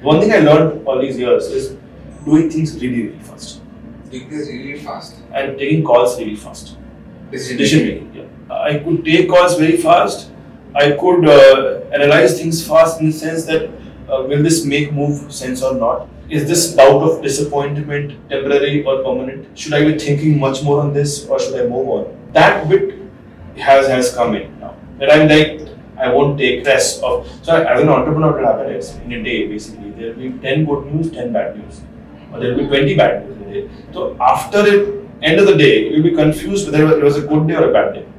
One thing I learned all these years is doing things really, really fast. Doing things really fast. And taking calls really fast. Decision making. Yeah. I could take calls very fast. I could analyze things fast in the sense that will this make move sense or not? Is this bout of disappointment temporary or permanent? Should I be thinking much more on this or should I move on? That bit has come in now. That I'm like, I won't take rest of. So as an entrepreneur, it happens in a day basically. There will be 10 good news, 10 bad news. Or there will be 20 bad news in a day. So after the end of the day, you'll be confused whether it was a good day or a bad day.